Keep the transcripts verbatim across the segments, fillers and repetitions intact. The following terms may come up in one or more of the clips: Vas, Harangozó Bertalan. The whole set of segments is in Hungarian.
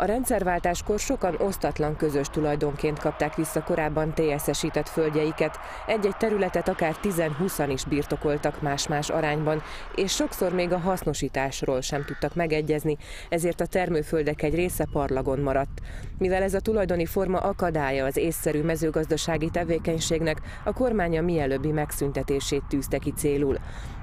A rendszerváltáskor sokan osztatlan közös tulajdonként kapták vissza korábban té es esített földjeiket, egy-egy területet akár tíz-húszan is birtokoltak más-más arányban, és sokszor még a hasznosításról sem tudtak megegyezni, ezért a termőföldek egy része parlagon maradt. Mivel ez a tulajdoni forma akadálya az észszerű mezőgazdasági tevékenységnek, a kormány a mielőbbi megszüntetését tűzte ki célul.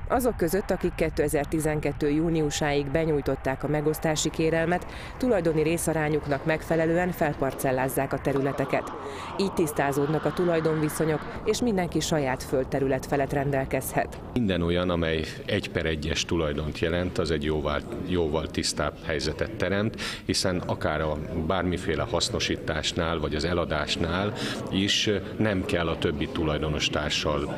Azok között, akik kétezer-tizenkettő. júniusáig benyújtották a megosztási kérelmet, tulajdoni részarányuknak megfelelően felparcellázzák a területeket. Így tisztázódnak a tulajdonviszonyok, és mindenki saját földterület felett rendelkezhet. Minden olyan, amely egy per egyes tulajdont jelent, az egy jóval, jóval tisztább helyzetet teremt, hiszen akár a bármiféle hasznosításnál, vagy az eladásnál is nem kell a többi tulajdonostárssal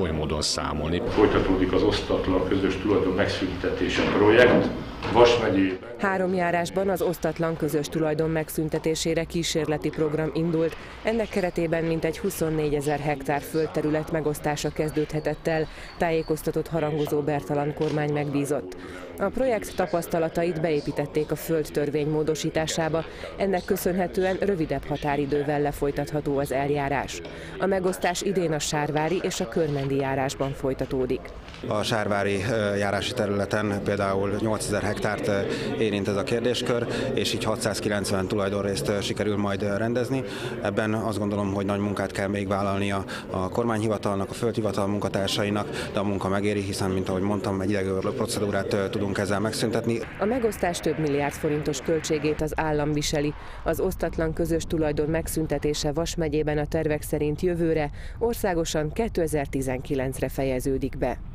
oly módon számolni. Folytatódik az osztatlan közös tulajdon megszüntetése projekt Vas megyében. Három járásban az osztatlan közös tulajdon megszüntetésére kísérleti program indult. Ennek keretében mintegy huszonnégyezer hektár földterület megosztása kezdődhetett el, tájékoztatott Harangozó Bertalan kormány megbízott. A projekt tapasztalatait beépítették a földtörvény módosításába, ennek köszönhetően rövidebb határidővel lefolytatható az eljárás. A megosztás idén a sárvári és a körmendi járásban folytatódik. A sárvári járási területen például nyolcezer hektárt érint ez a kérdéskör, és így hatszázkilencven tulajdonrészt sikerül majd rendezni. Ebben azt gondolom, hogy nagy munkát kell még vállalnia a kormányhivatalnak, a földhivatal munkatársainak, de a munka megéri, hiszen, mint ahogy mondtam, egy ideiglenes procedúrát tudunk ezzel megszüntetni. A megosztás több milliárd forintos költségét az állam viseli. Az osztatlan közös tulajdon megszüntetése Vas megyében a tervek szerint jövőre, országosan kétezer-tizenkilencre fejeződik be.